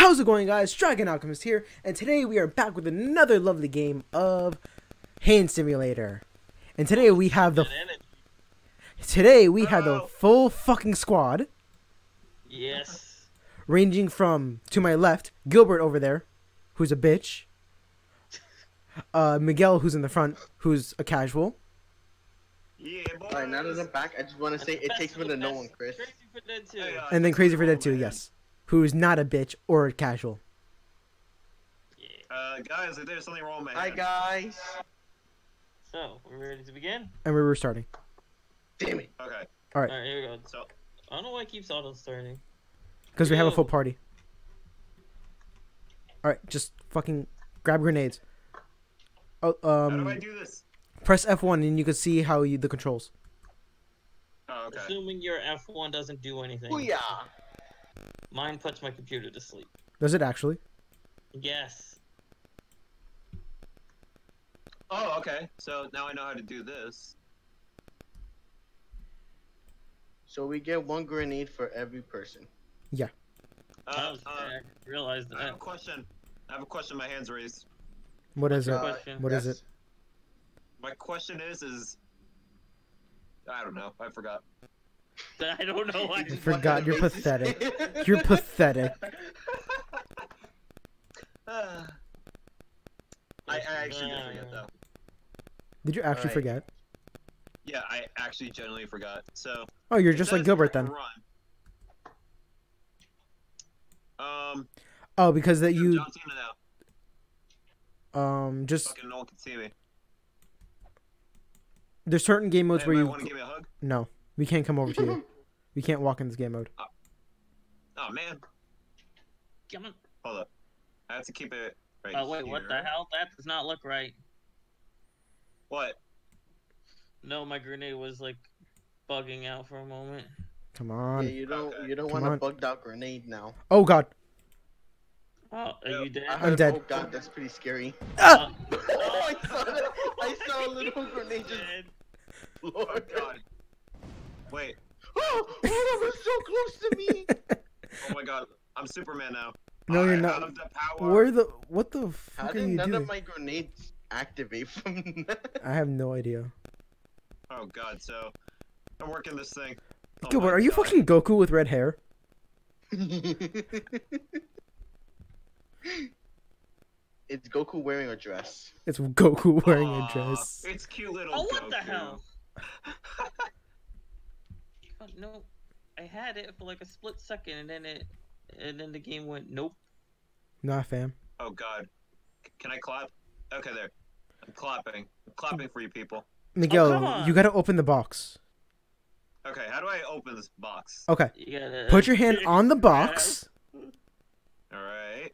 How's it going, guys? Dragon Alchemist here, and today we are back with another lovely game of Hand Simulator. And today we have the full fucking squad. Yes. Ranging from, to my left, Gilbert over there, who's a bitch. Miguel, who's in the front, who's a casual. Yeah, boy. All right, now that I'm back, I just want to say it takes me to no one, Chris. Crazy for Dead 2. Hey, and then Crazy for Dead 2, yes. Who is not a bitch or a casual. Guys, there's something wrong, man. Hi, guys. So, we're ready to begin? And we're restarting. Damn it. Okay. Alright. Alright, here we go. So, I don't know why it keeps auto-starting. Because we have a full party. Alright, just fucking grab grenades. Oh, how do I do this? Press F1 and you can see how you the controls. Oh, okay. Assuming your F1 doesn't do anything. Booyah! Mine puts my computer to sleep. Does it actually? Yes. Oh, okay. So now I know how to do this. So we get one grenade for every person. Yeah. I realized that. I have a question. My hand's raised. What is it? What is it? My question is I don't know. I forgot. I don't know why. You forgot. You're pathetic. You're pathetic. I actually did forget, though. Did you actually forget? Yeah, I actually genuinely forgot. So. Oh, you're just like Gilbert then. Oh, because that you. Just. Fucking no one can see me. There's certain game modes where you. Want to give me a hug? No. We can't come over to you. We can't walk in this game mode. Oh man. Come on. Hold up. I have to keep it right here. Oh wait, what the hell? That does not look right. What? No, my grenade was like bugging out for a moment. Come on. Yeah, you don't want a bugged out grenade now. Oh god. Oh, are you dead? I'm dead. Oh god, that's pretty scary. Ah! Oh, I saw a little grenade just... Lord god. Wait. Oh, that was so close to me. Oh my god, I'm Superman now. No, you're not. What the fuck are you doing? How did none of my grenades activate from that? I have no idea. Oh god, so I'm working this thing. Oh Gilbert, are you fucking Goku with red hair? It's Goku wearing a dress. It's Goku wearing a dress. It's cute little Goku. Oh, what the hell? No, I had it for like a split second, and then the game went nope. Nah, fam. Oh god, can I clap? Okay, there. I'm clapping. I'm clapping for you people. Miguel, you gotta open the box. Okay, how do I open this box? Okay. You gotta... Put your hand on the box. All right.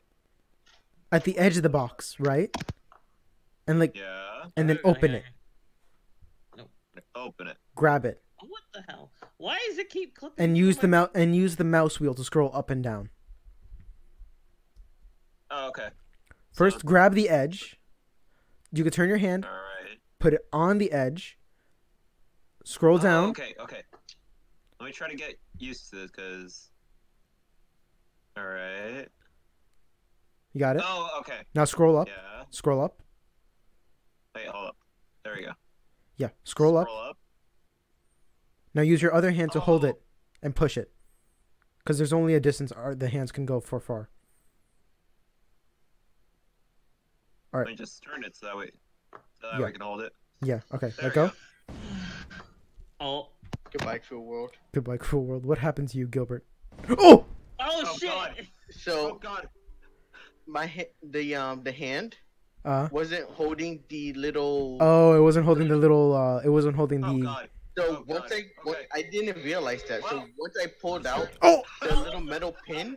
At the edge of the box, right? And like, and then open it. Nope. Open it. Grab it. What the hell? Why does it keep clicking? And use the mouse wheel to scroll up and down. Oh, okay. First, grab the edge. You can turn your hand. All right. Put it on the edge. Scroll down. Okay, okay. Let me try to get used to this, cause. All right. You got it. Oh, okay. Now scroll up. Yeah. Scroll up. Wait, hold up. There we go. Yeah. Scroll up. Now use your other hand to hold it and push it, because there's only a distance the hands can go for far. All right. Let me just turn it so that way I can hold it. Yeah. Okay. There we go. Oh. Goodbye, cruel world. Goodbye, cruel world. What happened to you, Gilbert? Oh. Oh shit. God. So. Oh god. The hand. Wasn't holding the little. Oh, it wasn't holding the little. It wasn't holding the. Oh god. So once I didn't realize that. So once I pulled out the little metal pin,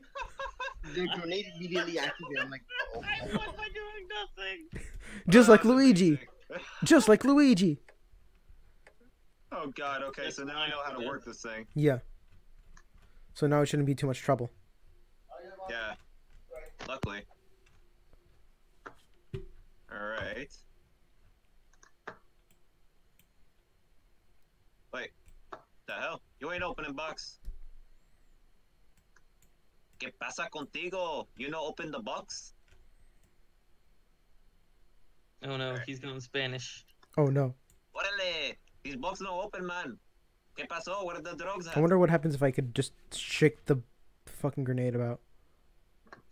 the grenade immediately activated. I'm like, oh. Why am I doing nothing? Just like Luigi. Just like Luigi. Oh god. Okay. So now I know how to work this thing. Yeah. So now it shouldn't be too much trouble. Yeah. Luckily. All right. Wait, the hell? You ain't opening box. ¿Qué pasa contigo? You know, open the box. Oh no, he's doing Spanish. Oh no. Orale, this box no open, man. ¿Qué pasó? Where are the drugs at? I wonder what happens if I could just shake the fucking grenade about.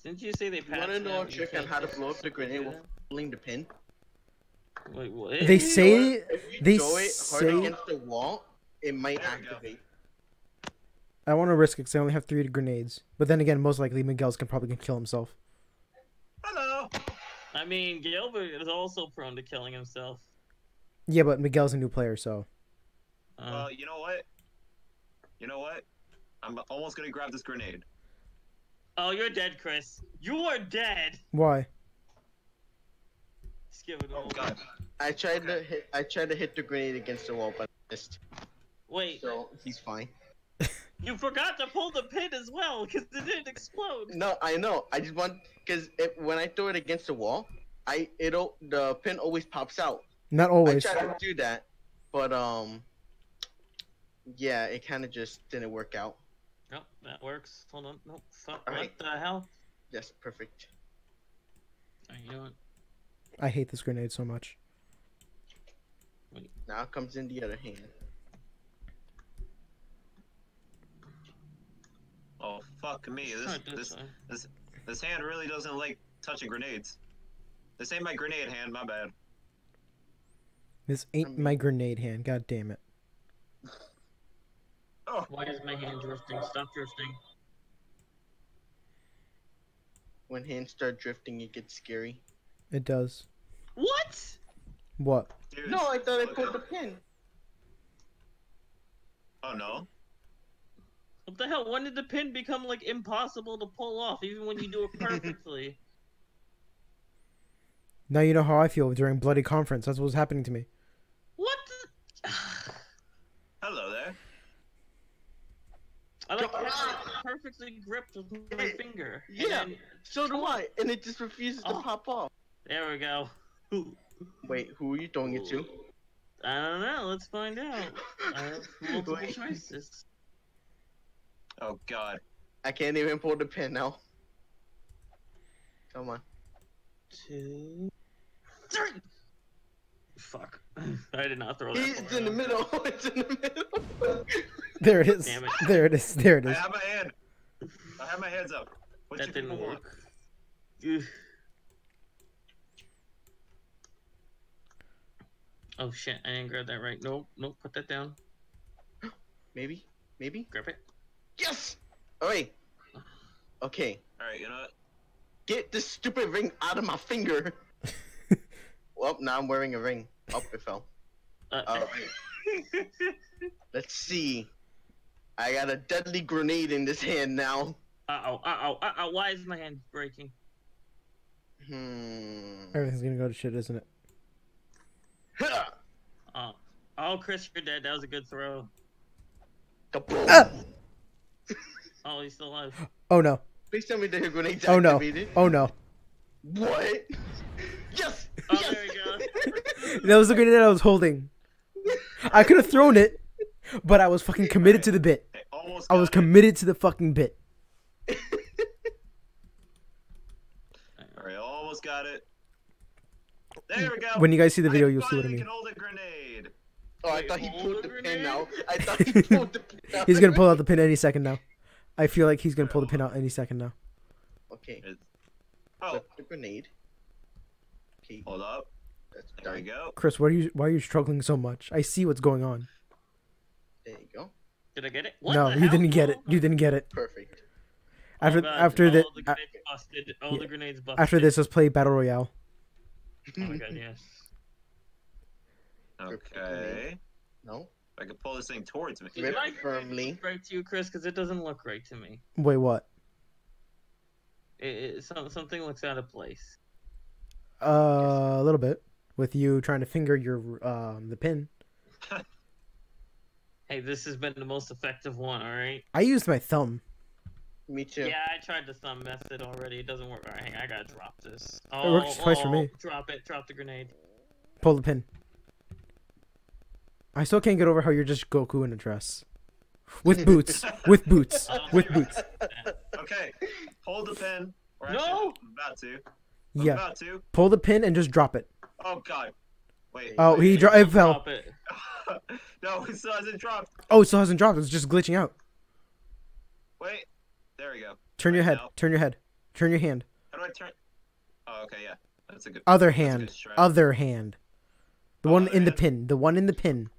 Didn't you say they passed? You want to know a trick on how to blow up the grenade while pulling the pin? Wait, what? They say they throw it hard against the wall, it might activate. I want to risk it because I only have 3 grenades. But then again, most likely Miguel's probably gonna kill himself. Hello. I mean, Gilbert is also prone to killing himself. Yeah, but Miguel's a new player, so. You know what? You know what? I'm almost gonna grab this grenade. Oh, you're dead, Chris. You are dead. Why? Just give it all. Oh God! I tried to hit. I tried to hit the grenade against the wall, but I missed. Wait. So he's fine. You forgot to pull the pin as well, because it didn't explode. No, I know. I just want, because when I throw it against the wall, the pin always pops out. Not always. I tried to do that, but yeah, it kind of just didn't work out. Nope, that works. Hold on. Nope. Fuck. All right. What the hell? Yes, perfect. Alright, you know what? I hate this grenade so much. Wait. Now it comes in the other hand. Oh fuck me! This hand really doesn't like touching grenades. This ain't my grenade hand. My bad. This ain't my grenade hand. God damn it. Oh. Why is my hand drifting? Stop drifting. When hands start drifting, it gets scary. It does. What? What? Dude, no, I thought I pulled the pin. Oh no. What the hell? When did the pin become, like, impossible to pull off, even when you do it perfectly? Now you know how I feel during Bloody Conference. That's what was happening to me. What the... Hello there. I, like, perfectly gripped with my finger. Yeah, then... so do I, and it just refuses to pop off. There we go. Wait, who are you throwing it to? I don't know. Let's find out. I have multiple choices. Oh God! I can't even pull the pin now. Come on. 2, 3. Fuck! I did not throw that. It's in the middle. It's in the middle. There it is. Damn it. There it is. There it is. I have my hand. I have my hands up. What that didn't work. Oh shit! I didn't grab that right. Nope. Nope. Put that down. Maybe. Maybe. Grab it. Yes! Alright. Okay. Alright, you know what? Get this stupid ring out of my finger! Well, now I'm wearing a ring. Oh, it fell. Alright. Let's see. I got a deadly grenade in this hand now. Uh-oh, uh-oh, uh-oh. Why is my hand breaking? Everything's gonna go to shit, isn't it? Oh, Chris, you're dead. That was a good throw. Kaboom! Ah! Oh, he's still alive. Oh no. Please tell me that your grenade's activated. Oh no. What? Yes! Oh, yes! There we go. That was the grenade I was holding. I could have thrown it, but I was fucking committed to the bit. I was committed to the fucking bit. Alright, almost got it. There we go. When you guys see the video, you'll see what I mean. Oh, I thought he pulled the pin now. I thought he pulled the pin out. He's gonna pull out the pin any second now. I feel like he's gonna pull the pin out any second now. Okay. Oh, flip the grenade. Okay. Hold up. There we go. Chris, why are you struggling so much? I see what's going on. There you go. Did I get it? What no, you didn't get it. You didn't get it. Perfect. After the grenades busted. After this, let's play Battle Royale. Oh my God, yes. Okay. No. I can pull this thing towards me. Did I firmly right to you, Chris? Because it doesn't look right to me. Wait, what? Something looks out of place. A little bit with you trying to finger your the pin. Hey, this has been the most effective one. All right. I used my thumb. Me too. Yeah, I tried the thumb method already. It doesn't work. All right, hang on, I gotta drop this. Oh, it works twice for me. Drop it. Drop the grenade. Pull the pin. I still can't get over how you're just Goku in a dress. With boots. With boots. With boots. Okay. Hold the pin. Or actually, no! I'm about to. Yeah. About to. Pull the pin and just drop it. Oh, God. Wait. Oh, wait, he it fell. Drop it. No, it still hasn't dropped. Oh, it still hasn't dropped. It's just glitching out. Wait. There we go. Turn your head. Now. Turn your head. Turn your hand. How do I turn? Oh, okay, yeah. That's a good. Other hand. Other hand. The one in the pin. The one in the pin.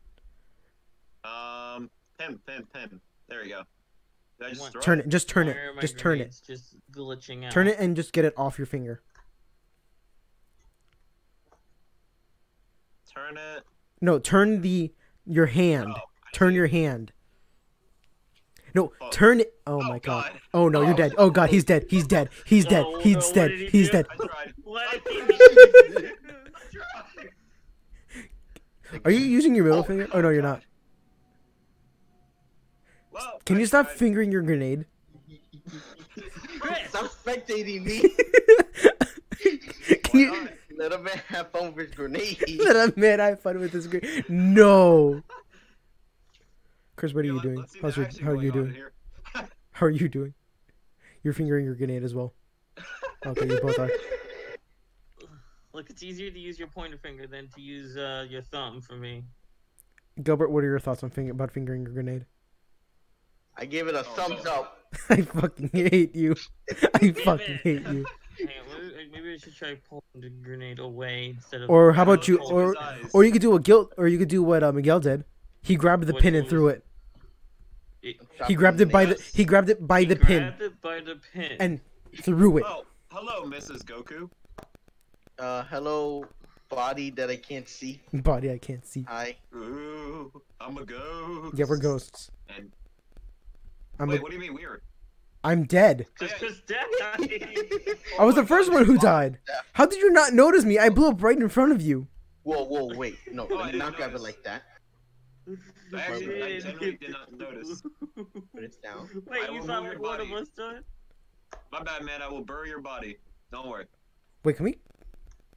Pin. There we go. Did I just throw it? Turn it. Just turn it. Just turn it. Just glitching out. Turn it and just get it off your finger. Turn it. No, turn your hand. Oh, turn your hand. No, oh. Turn it. Oh, my God. Oh, no, you're dead. Oh, God, he's dead. He's dead. He's dead. He's dead. He's dead. Are you using your middle finger? Oh, no, you're not. Whoa, can you stop fingering your grenade? Stop spectating me. Can you... Let a man have fun with his grenade. Let a man have fun with his grenade. No. Chris, what are you doing? How are you doing? How are you doing? You're fingering your grenade as well. Okay, you both are. Look, it's easier to use your pointer finger than to use your thumb for me. Gilbert, what are your thoughts on about fingering your grenade? I gave it a thumbs up. I fucking hate you. I fucking hate you. Maybe I should try pulling the grenade away instead of. Or how about you? Or you could do what Miguel did. He grabbed the pin and threw it. He grabbed it by the pin. Grabbed it by the pin and threw it. Oh, hello, Mrs. Goku. Hello, body that I can't see. Body I can't see. Hi. Ooh, I'm a ghost. Yeah, we're ghosts. And... Wait, what do you mean weird? I'm dead. Just dead. I was the first one who died. How did you not notice me? I blew up right in front of you. Whoa, wait. No, let me not grab it like that. I generally did not notice. Put it down. Wait, you thought one of us died? My bad, man. I will bury your body. Don't worry. Wait, can we?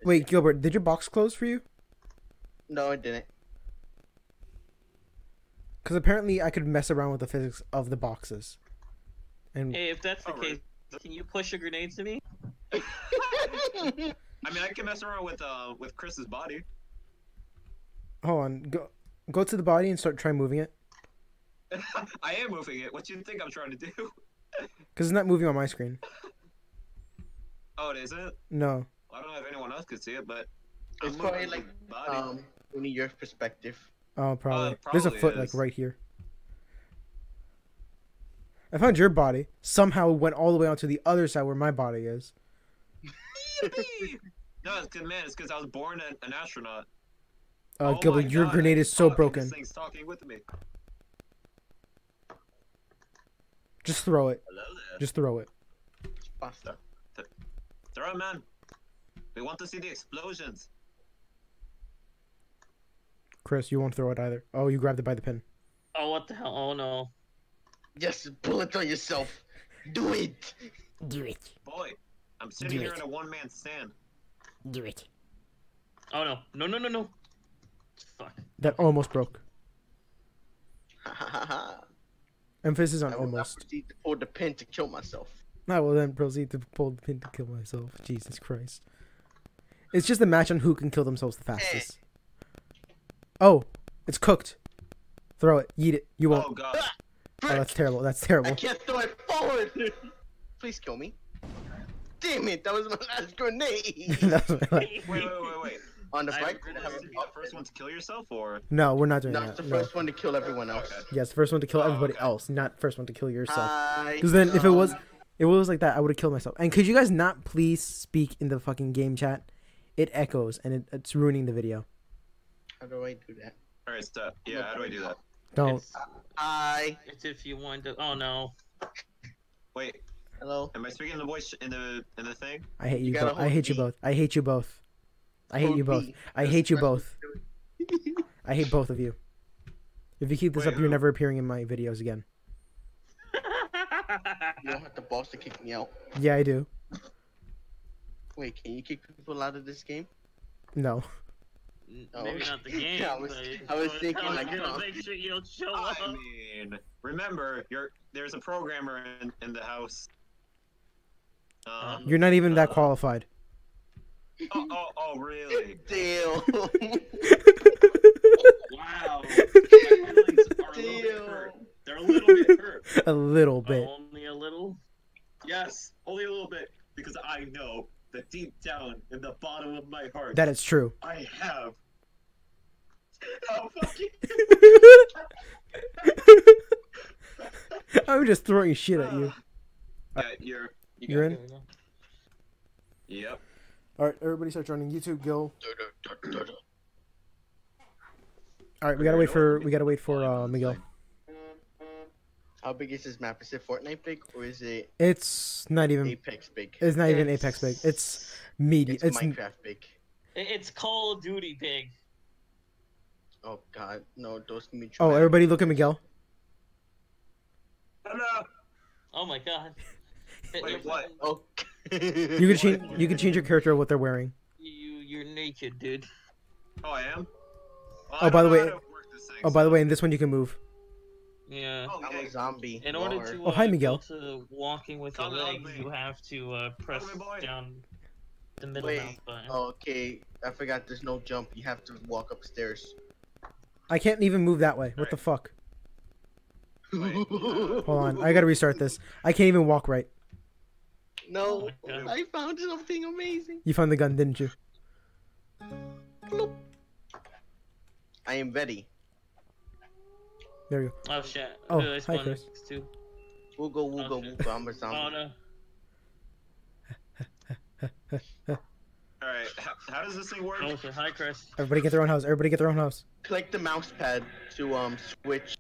Wait, Gilbert, did your box close for you? No, it didn't. Because apparently I could mess around with the physics of the boxes. And... Hey, if that's the case, can you push a grenade to me? I mean, I can mess around with Chris's body. Hold on, go to the body and try moving it. I am moving it. What do you think I'm trying to do? Because it's not moving on my screen. Oh, it isn't? No. Well, I don't know if anyone else could see it, but it's probably like only your perspective. Oh, probably. There's a foot like right here. I found your body. Somehow went all the way onto the other side where my body is. No, it's because, man, it's because I was born an astronaut. Oh, Gilbert, your grenade is so broken. This thing's talking with me. Just throw it. Just throw it. Basta. Throw it, man. We want to see the explosions. Chris, you won't throw it either. Oh, you grabbed it by the pin. Oh, what the hell? Oh, no. Yes, pull it on yourself. Do it. Do it. Boy, I'm sitting here in a one-man stand. Do it. Oh, no. No. Fuck. That almost broke. Emphasis on almost. I proceed to pull the pin to kill myself. I will then proceed to pull the pin to kill myself. Jesus Christ. It's just a match on who can kill themselves the fastest. Oh, it's cooked. Throw it. Eat it. You won't. Oh, God. Oh, that's terrible. That's terrible. I can't throw it forward. Please kill me. Damn it. That was my last grenade. Wait. On the bike? The first one to kill yourself or? No, we're not doing that. Not the first one to kill everyone else. Okay. Yes, first one to kill everybody else, not first one to kill yourself. Because then if it was like that, I would have killed myself. And could you guys not please speak in the fucking game chat? It echoes and it's ruining the video. How do I do that? Alright, stop. Yeah, how do I do that? Don't. It's if you want to. Oh no. Wait. Hello. Am I speaking the voice in the thing? I hate you both. I hate you both. I hate you both. I hate you both. I hate you both. I hate both of you. If you keep this up, you're never appearing in my videos again. You don't have the balls to kick me out. Yeah, I do. Wait, can you kick people out of this game? No. Oh. Maybe not the game. Yeah, I was thinking, like, make sure you'll show up. I mean, remember, there's a programmer in the house. You're not even that qualified. Oh, really? Deal. Wow. They're a little bit hurt. A little bit. Only a little? Yes, only a little bit. Because I know that deep down in the bottom of my heart. That is true. I have. Oh, fuck you. I'm just throwing shit at you. Yeah, you're in? Yep. Alright, everybody start joining. YouTube, go. Alright, we gotta wait for Miguel. How big is this map? Is it Fortnite big or is it? It's not even Apex big. It's not even Apex big. It's medium. It's Minecraft big. It's Call of Duty big. Oh God, no! Those need. Oh, everybody, look at Miguel. Hello. Oh my God. Wait, what? Oh. You can change your character what they're wearing. You're naked, dude. Oh, I am. Well, oh, by the way. In this one you can move. Yeah. Oh, okay. I'm a zombie. In order to hi, Miguel. To walking with your legs, you have to press down the middle mouse button. Oh, okay, I forgot. There's no jump. You have to walk upstairs. I can't even move that way. What the fuck? Wait. Hold on. I gotta restart this. I can't even walk right. No, oh, I found something amazing. You found the gun, didn't you? Bloop. I am ready. There you go. Oh shit. Oh, dude, hi Chris. Wooga wooga wooga. I'm a zombie. Oh, no. Alright, how does this thing work? Oh, hi Chris. Everybody get their own house. Everybody get their own house. Click the mouse pad to switch.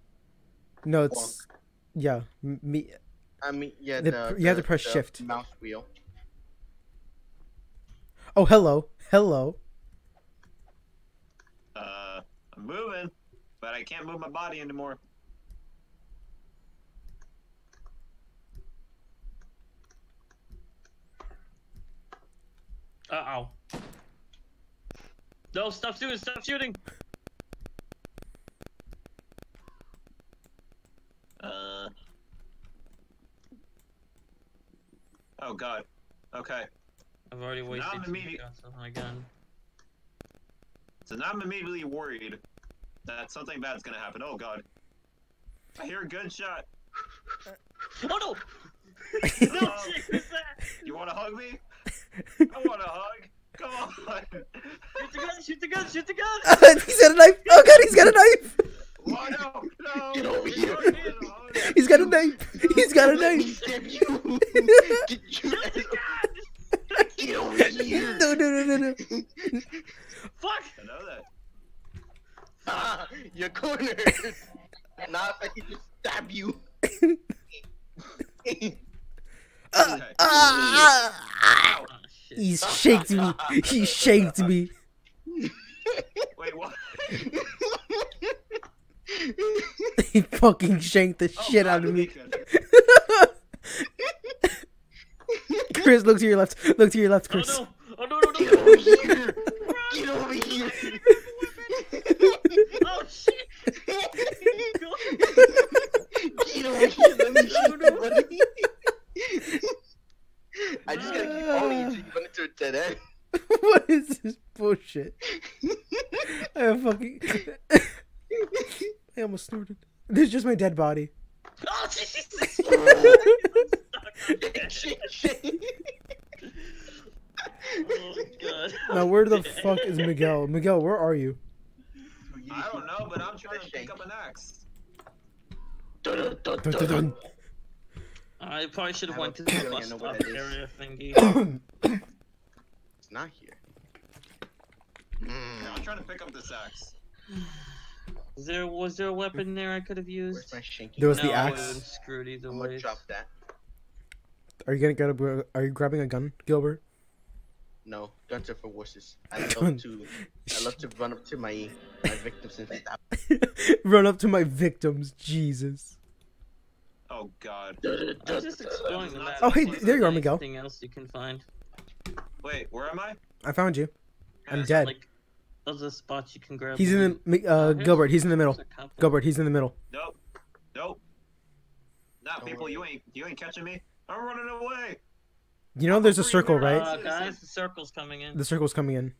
No, it's... Walk. Yeah. You have to press shift. Mouse wheel. Oh, hello. Hello. I'm moving. But I can't move my body anymore. Uh oh. No, stop shooting, stop shooting! Oh god. Okay. I've already wasted shots on my gun. So now I'm immediately worried that something bad's gonna happen. Oh god. I hear a gunshot. Oh no! No, you wanna hug me? I wanna hug. Come on. Shoot the gun, shoot the gun, shoot the gun! He's got a knife! Oh god, he's got a knife! Oh no, no! Get over here! He's got a knife! He's got a knife! Get over here! No, no, no, no, no. Fuck! I know that. Ah, you're cornered. Not if I can just stab you. He shaked me. He shaked me. Wait, what? He fucking shanked the shit out of me. Chris, look to your left. Look to your left, Chris. Oh no! Oh no! No! No. Get over here! Get over here! Oh shit! Get over here, let me shoot buddy. I just gotta keep calling you until you run into a dead end. What is this bullshit? I fucking... I almost snorted. This is just my dead body. Oh Jesus! Oh god. Now where the fuck is Miguel? Miguel, where are you? I don't know, but I'm trying to pick up an axe. I probably should have went to the bus stop area thingy. It's not here. Yeah, I'm trying to pick up this axe. Was there a weapon there I could have used? There was the axe. I'm screwed either way. Drop that. Are you grabbing a gun, Gilbert? No, guns are for wusses. I love to run up to my victims and stab. Run up to my victims, Jesus. Oh God. I was just exploring the map. Oh hey, there you are, Miguel. Anything else you can find? Wait, where am I? I found you. I'm dead. Like, Those are the spots you can grab. He's in the Gilbert. He's in the middle. Gilbert, he's in the middle. Nope, nope. Nah, people, you ain't catching me. I'm running away. You know, there's a circle, right? Guys, the circle's coming in. The circle's coming in.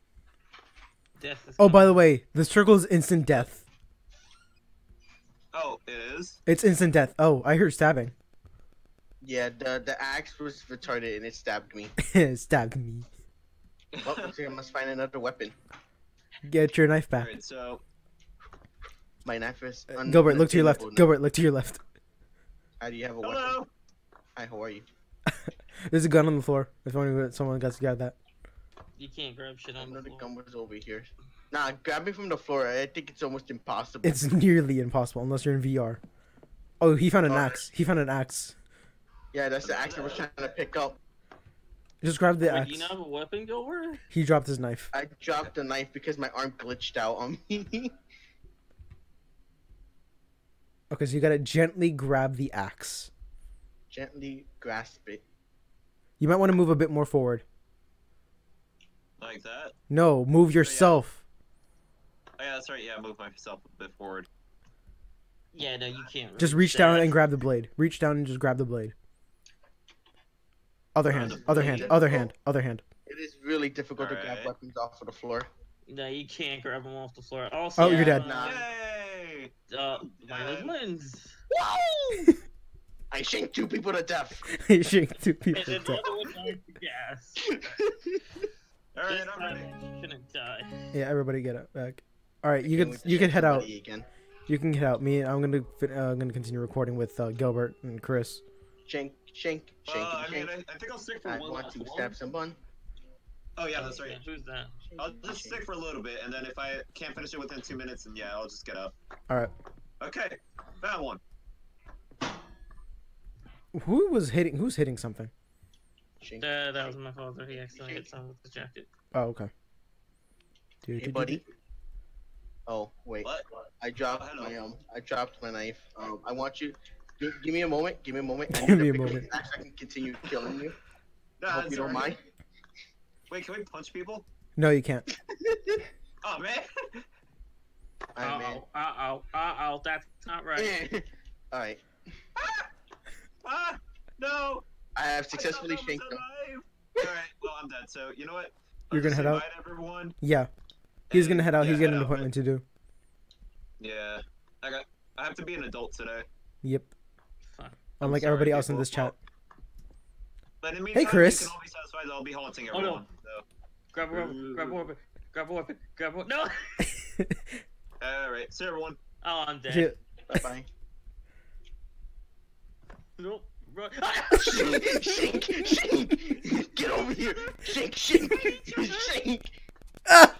Death is coming. Oh, by the way, the circle is instant death. Oh, it is? It's instant death. Oh, I hear stabbing. Yeah, the axe was retarded and it stabbed me. It stabbed me. Well, I must find another weapon. Get your knife back. Alright, so... My knife is... Gilbert, look to your left. Gilbert, look to your left. How do you have a weapon? Hi, how are you? There's a gun on the floor. If only someone got to grab that. You can't grab shit on the floor. Gun was over here. Nah, grabbing from the floor, I think it's almost impossible. It's nearly impossible, unless you're in VR. Oh, he found an axe. He found an axe. Yeah, that's the axe I was trying to pick up. Just grab the axe. Do you not have a weapon, Gilbert? He dropped his knife. I dropped the knife because my arm glitched out on me. Okay, so you gotta gently grab the axe. Gently grasp it. You might want to move a bit more forward. Like that? No, move yourself. Oh, yeah, that's right. Yeah, move myself a bit forward. Yeah, no, you can't. Just reach down and grab the blade. Reach down and just grab the blade. Other hand, other hand, other hand, other hand. It is really difficult to grab weapons off of the floor. No, you can't grab them off the floor. Also, oh, you're dead. Yay! Mine wins. Woo! I shanked two people to death. I shanked two people to death. Yes. Alright, I'm ready. Shouldn't die. Yeah, everybody get up back. Alright, you can head out. Again. You can head out. Me, I'm gonna continue recording with Gilbert and Chris. Shank, shank, shank. I mean, I think I'll stick for one. I want to stab someone. Oh yeah, that's right. Who's that? I'll just stick for a little bit, and then if I can't finish it within 2 minutes, then yeah, I'll just get up. Alright. Okay, that one. Who was hitting? Who's hitting something? That was my father. He accidentally hit someone with his jacket. Oh, okay. Hey, buddy. Oh, wait. What? I dropped my knife. I want you. Give me a moment. Give me a moment. Give me a moment. I can continue killing you. No, I hope you don't mind. Wait, can we punch people? No, you can't. Oh man. Oh, oh, that's not right. All right. Ah, no! I have successfully shanked them. Alright, well, I'm dead, so you know what? You're gonna head out? Everyone. Yeah. He's gonna head out, he's got an appointment to do. Yeah. I have to be an adult today. Yep. Unlike everybody else in this chat. But in meantime, hey, Chris! I'll be haunting everyone. Grab a weapon, grab a weapon, grab a weapon, grab a weapon. No! Alright, see everyone. Oh, I'm dead. Bye-bye. Nope. Shake, shake, shake! Get over here! Shake, shake, shake! Ah.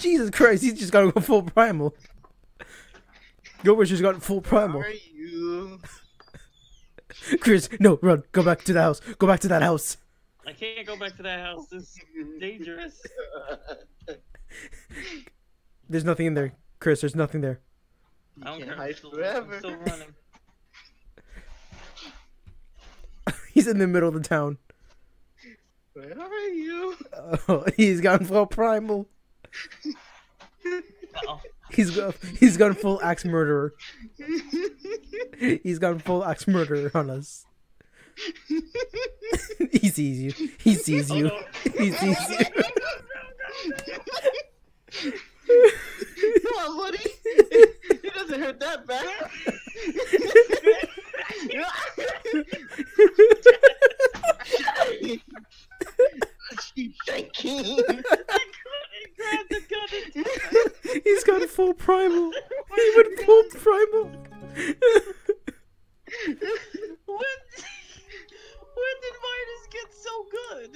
Jesus Christ, he's just gonna go full primal. Gilbert's just gone full primal. Where are you? Chris, no, run! Go back to the house! Go back to that house! I can't go back to that house. It's dangerous. There's nothing in there, Chris. There's nothing there. You I don't hide forever. I'm still running. He's in the middle of the town. Where are you? Oh, he's gone full primal. Uh-oh. He's gone full axe murderer. He's gone full axe murderer on us. He sees you. He sees you. Oh, no. He sees you. Come on, buddy. It doesn't hurt that bad. He's got a full primal. He went full primal. When did Midas get so good?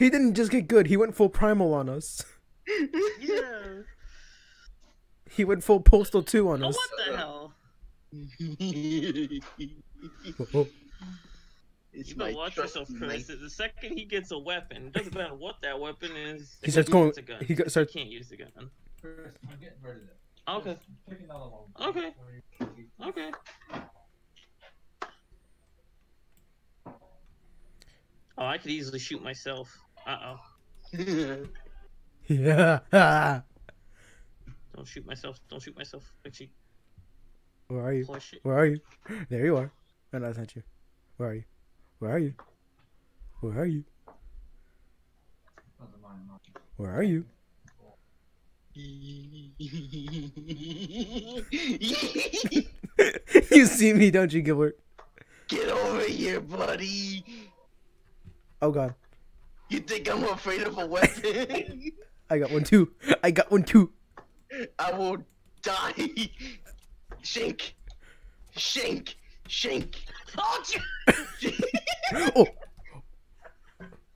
He didn't just get good. He went full primal on us. Yeah. He went full Postal 2 on us. Oh, what the hell? You better watch yourself, Chris. The second he gets a weapon, it doesn't matter what that weapon is. He starts going. He can't use the gun. Chris, I'm getting rid of it. Okay. Okay. Okay. Oh, I could easily shoot myself. Uh-oh. Yeah. Don't shoot myself. Don't shoot myself. Richie. Where are you? Where are you? There you are. No, that's not you. Where are you? Where are you? Where are you? Where are you? You see me, don't you, Gilbert? Get over here, buddy. Oh, God. You think I'm afraid of a weapon? I got one, too. I got one, too. I will die. Shink. Shink. Shink. Oh, oh.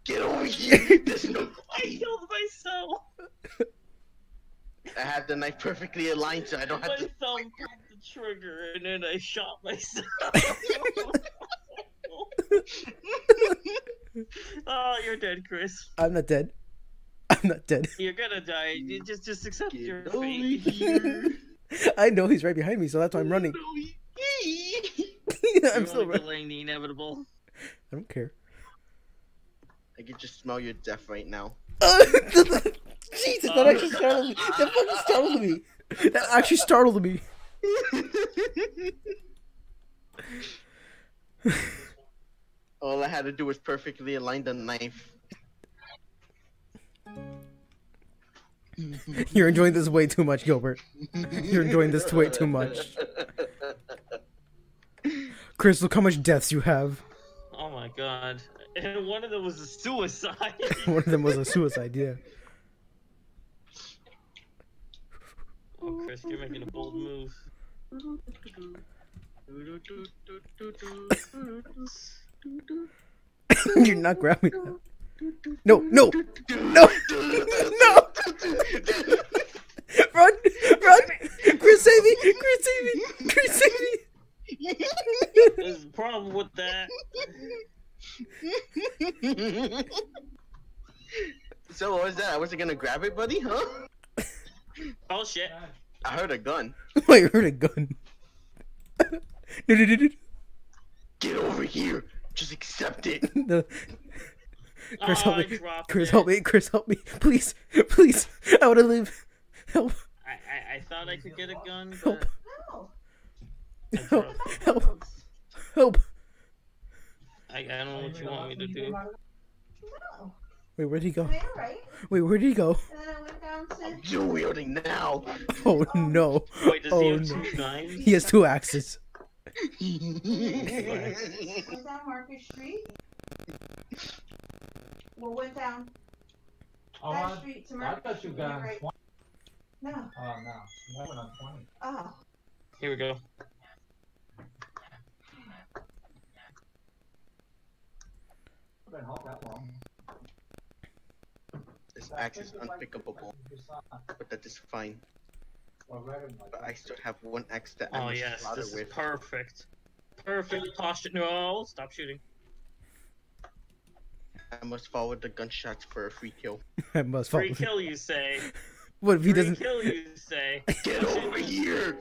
Get over here. There's no I killed myself. I have the knife perfectly aligned so I don't have to. My thumb pulled the trigger and then I shot myself. Oh, you're dead, Chris. I'm not dead. I'm not dead. You're gonna die. You just accept your fate. I know he's right behind me, so that's why I'm running. Yeah, I'm still delaying the inevitable. I don't care. I can just smell your death right now. Jesus, that actually startled me. That fucking startled me. That actually startled me. All I had to do was perfectly align the knife. You're enjoying this way too much, Gilbert. You're enjoying this way too much. Chris, look how much deaths you have. Oh my God. And one of them was a suicide. One of them was a suicide, yeah. Oh, Chris, you're making a bold move. You're not grabbing that. No, no, no, no! Run, run! Chris, save me! Chris, save me! Chris, save me! There's a problem with that. So what was that? I wasn't gonna grab it, buddy, huh? Oh shit! I heard a gun. I heard a gun. Get over here. Just accept it. No. Chris, help me. Chris, help me. Chris, help me. Please, please. I want to live. Help. I thought I could get a gun. But... Help. Help. Help. Help. I don't know what you want me to do. No. Wait, where'd he go? Right? Wait, where'd he go? I'm dual wielding now. Oh no. Wait, does he have two knives? He has two axes. Is that Market Street? Well, went down that street to Market Street. I thought you got right. No. Oh no. That went on 20. Oh. Here we go. I've been home that long. This axe is unpickable, but that is fine. But I still have one axe that I'm this is perfect. Perfect posture. No, stop shooting. I must follow the gunshots for a free kill. I must follow. Free kill, you say? What if he doesn't? Free kill, you say? Get over here!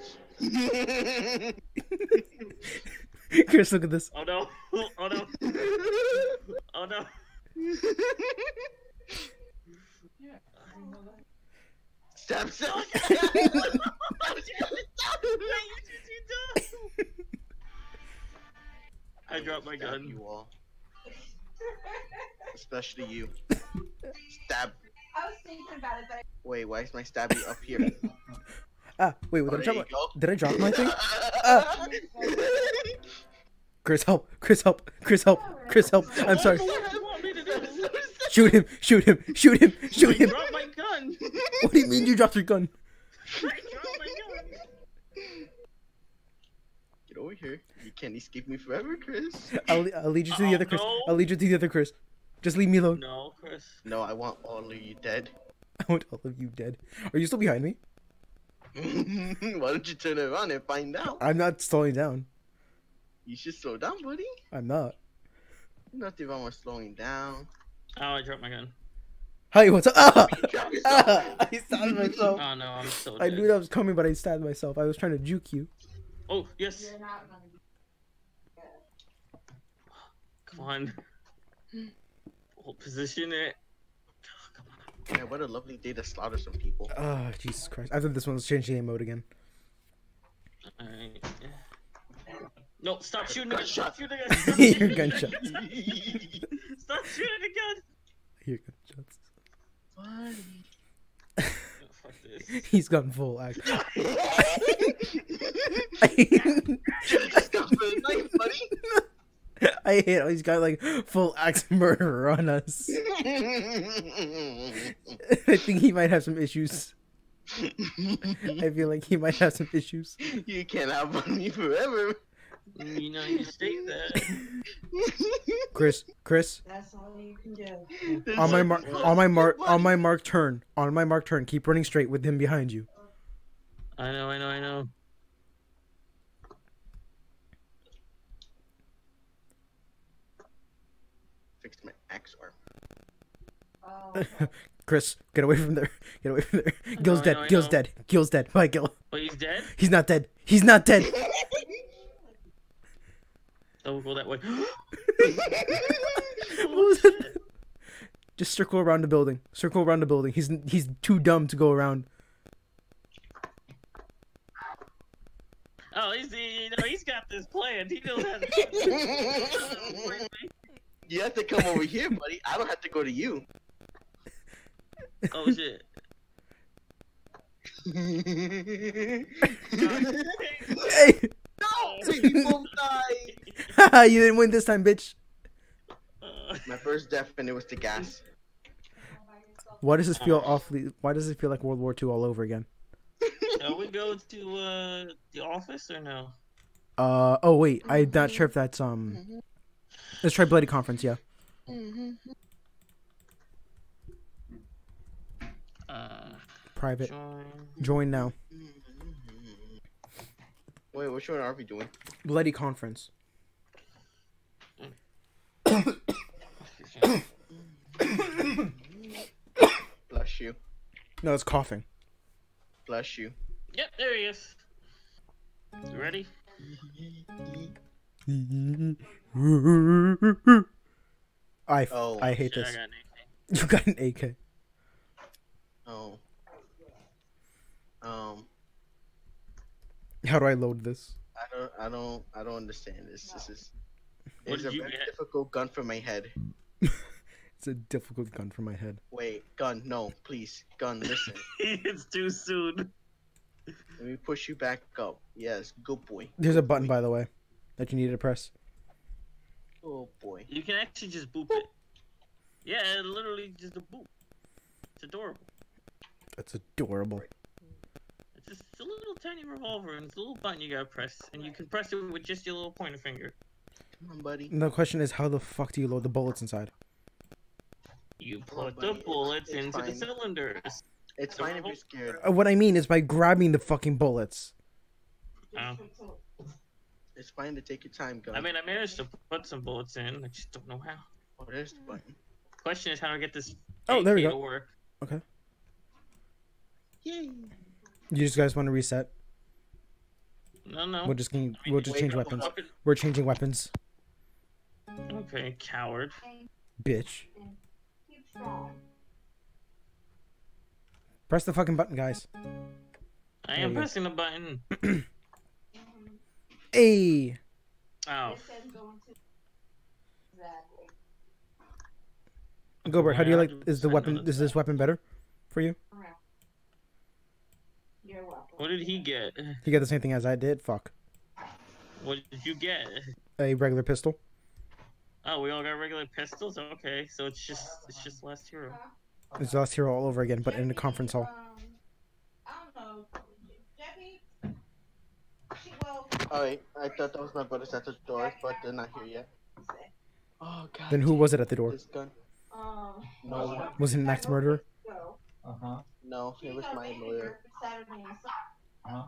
Chris, look at this. Oh no! Oh no! Oh no! Yeah. Stop! Stop! I dropped my gun. You all. Especially you. Stab. I was thinking about it, but. Wait, why is my stabby up here? Ah, wait, did I drop my thing? Ah. Chris, help! Chris, help! Chris, help! Chris, help! I'm sorry. Shoot him! Shoot him! Shoot him! Shoot him! I dropped my gun! What do you mean you dropped your gun? I dropped my gun! Get over here. You can't escape me forever, Chris. I'll lead you to the other Chris. No. I'll lead you to the other Chris. Just leave me alone. No, Chris. No, I want all of you dead. I want all of you dead. Are you still behind me? Why don't you turn around and find out? I'm not slowing down. You should slow down, buddy. I'm not. Nothing wrong with slowing down. Oh, I dropped my gun. Hi, what's up? Ah! I stabbed myself. Oh no, I'm so dead. I knew that was coming, but I stabbed myself. I was trying to juke you. Oh, yes. You're not running. Come on. Hold position it. Man, what a lovely day to slaughter some people. Oh, Jesus Christ. I thought this one was changing the mode again. Alright. No, stop shooting again. Stop shooting again. Your gunshots. Stop shooting again. Your gunshots. Funny. Fuck this. He's gone full act. Just got the knife, buddy. I hate how he's got like full axe murderer on us. I think he might have some issues. I feel like he might have some issues. You can't have me forever. You know you state that. Chris. That's all you can do. There's on my mark turn. Keep running straight with him behind you. I know. Fixed my axe arm. Oh. Chris, get away from there. Get away from there. Gil's dead. Bye, Gil. Wait, he's dead? He's not dead. Don't go that way. What was that? Just circle around the building. He's too dumb to go around. Oh, he's got this plan. He knows how to. You have to come over here, buddy. I don't have to go to you. Oh shit. Hey. No! We both died! Haha, you didn't win this time, bitch. My first death, and it was to gas. Why does this feel awfully... Why does it feel like World War II all over again? Shall we go to, the office or no? Oh wait, I'm not sure if that's, Let's try Bloody Conference, yeah. Private. Join now. Wait, which one are we doing? Bloody Conference. Bless you. No, it's coughing. Bless you. Yep, there he is. You ready? I hate this. You got an AK. Oh. How do I load this? I don't understand this. This is. It's a very difficult gun for my head. It's a difficult gun for my head. Wait, gun, no, please, gun, listen. It's too soon. Let me push you back up. Yes, good boy. There's a button, by the way, that you need to press. Oh boy. You can actually just boop it. Yeah, it literally just a boop. It's adorable. That's adorable. It's a little tiny revolver and it's a little button you gotta press, and you can press it with just your little pointer finger. Come on, buddy. And the question is, how the fuck do you load the bullets inside? You put the bullets into the cylinders. It's fine if you're scared. What I mean is by grabbing the fucking bullets. Oh. It's fine to take your time, guys. I mean, I managed to put some bullets in, I just don't know how. Oh, there's the button. Question is how to get this. Oh, there we go. Work. Okay. Yay. You just guys want to reset? No. We'll just change weapons. We're changing weapons. Okay, coward. Bitch. Press the fucking button, guys. I am pressing the button. Hey. Oh. Gilbert, how do you like? Is this weapon better for you? What did he get? He got the same thing as I did. Fuck. What did you get? A regular pistol. Oh, we all got regular pistols. Okay, so it's just Last Hero. It's Last Hero all over again, but in the conference hall. I don't know. All right, I thought that was my brothers at the door, but they're not here yet. Oh god. Then who was it at the door? No. Was it an axe murderer? No, it was my lawyer. Huh?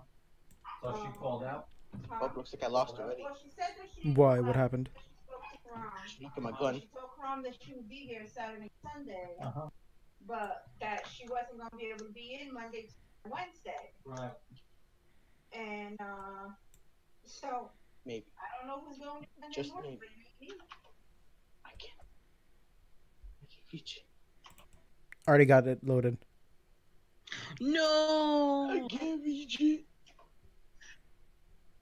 So she called out? Oh, looks like I lost already. Why? What happened? She took my gun. She told Crom that she would be here Saturday and Sunday, but that she wasn't going to be able to be in Monday to Wednesday. Right. And, so... Maybe. I don't know who's going to Sunday just morning, maybe. But maybe. I can't reach it. Already got it loaded. No! I can't reach it.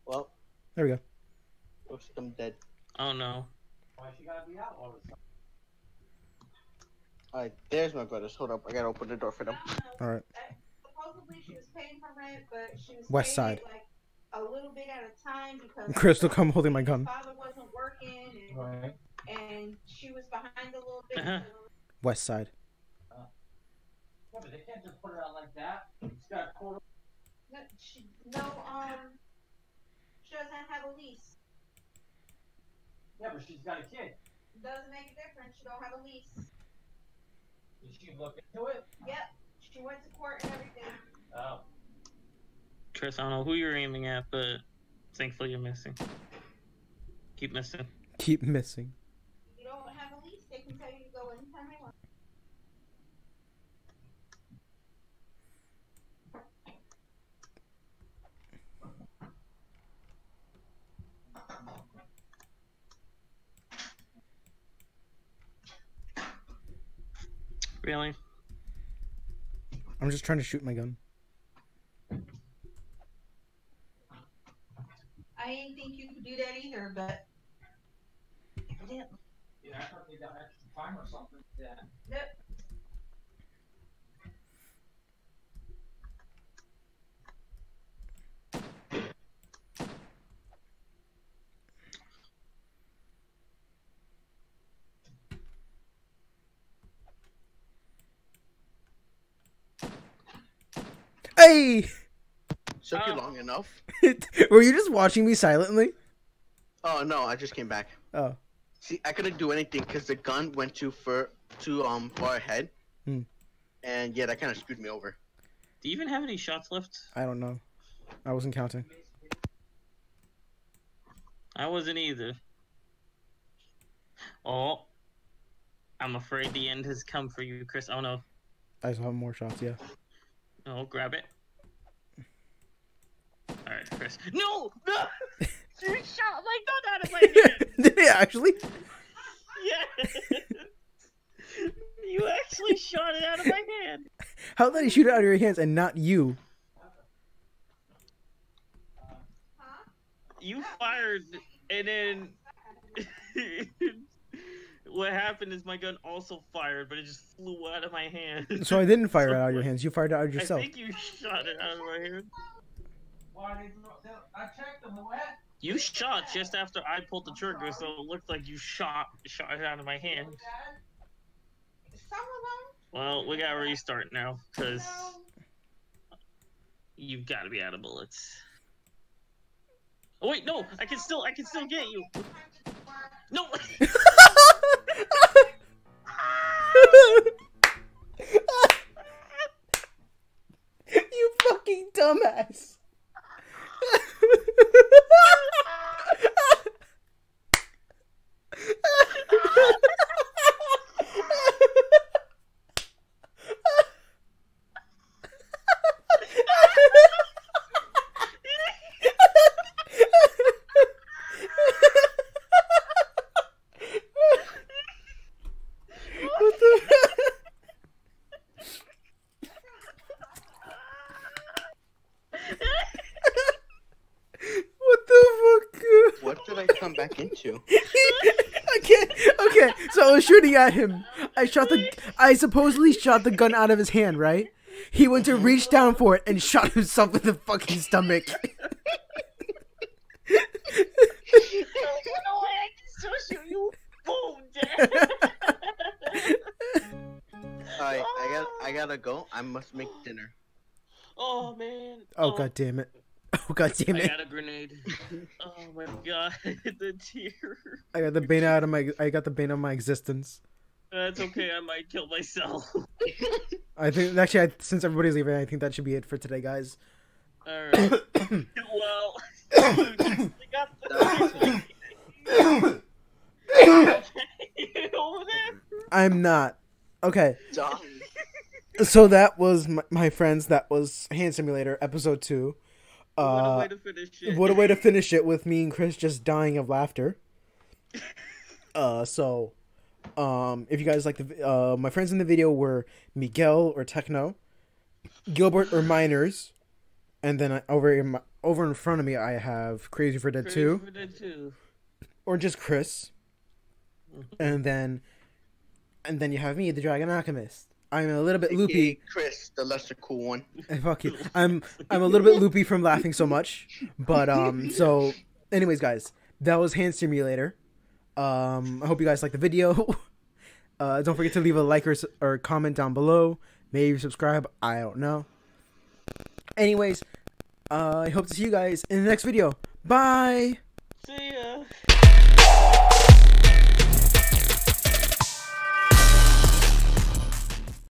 Well. There we go. Oops, I'm dead. Oh no. Why she gotta be out all the time? Alright, there's my brothers. Hold up, I gotta open the door for them. Alright. Supposedly she was paying for rent, but she was West paying Side. Like a little bit at a time because Crystal, come holding my gun. Father wasn't working, and, right. And she was behind a little bit. West Side. Yeah, but they can't just put her out like that. She's got a quarter. No, she doesn't have a lease. Yeah, but she's got a kid. Doesn't make a difference. She don't have a lease. Did she look into it? Yep. She went to court and everything. Oh. Tris, I don't know who you're aiming at, but thankfully you're missing. Keep missing. Keep missing. You don't have a lease. They can tell you to go anytime they want. Really? I'm just trying to shoot my gun. I didn't think you could do that either, but I didn't. Yeah, I thought they got extra time or something. Yeah. Nope. Hey! Took you long enough. Were you just watching me silently? Oh no, I just came back. Oh. See, I couldn't do anything because the gun went too far ahead, and yeah, that kind of screwed me over. Do you even have any shots left? I don't know. I wasn't counting. I wasn't either. Oh, I'm afraid the end has come for you, Chris. Oh no. I still have more shots. Yeah. Oh, grab it. Alright, Chris. No! No! You shot my gun out of my hand! Did it actually? Yeah! You actually shot it out of my hand! How did he shoot it out of your hands and not you? Huh? You fired, and then... What happened is my gun also fired, but it just flew out of my hand. So I didn't fire it out of your hands. You fired it out of yourself. I think you shot it out of my hand. I checked them. What? You shot just after I pulled the trigger, so it looked like you shot it out of my hand. Well, we gotta restart now because you've got to be out of bullets. Oh wait, no! I can still get you. No. You fucking dumbass. Shooting at him, I supposedly shot the gun out of his hand, right? He went to reach down for it and shot himself in the fucking stomach. There's no way I can still shoot you. Boom, dead. Alright, I gotta go. I must make dinner. Oh man. Oh, god damn it. Oh god damn it. I got a grenade. Oh my god, the tear. I got the bane out of my existence. That's okay, I might kill myself. I think actually since everybody's leaving, I think that should be it for today, guys. Alright. Well, we got the over there? I'm not. Okay. So that was my friends, that was Hand Simulator episode 2. What a way to finish it. What a way to finish it with me and Chris just dying of laughter. So If you guys like the my friends in the video were Miguel or Techno, Gilbert or Miners, and then over in front of me I have Crazy for Dead 2. For Dead 2. Or just Chris. And then you have me, the Dragon Alchemist. I'm a little bit loopy. Hey, Chris, the lesser cool one. Fuck you. I'm a little bit loopy from laughing so much. But so anyways, guys, that was Hand Simulator. I hope you guys liked the video. Don't forget to leave a like or comment down below. Maybe subscribe. I don't know. Anyways, I hope to see you guys in the next video. Bye. See ya.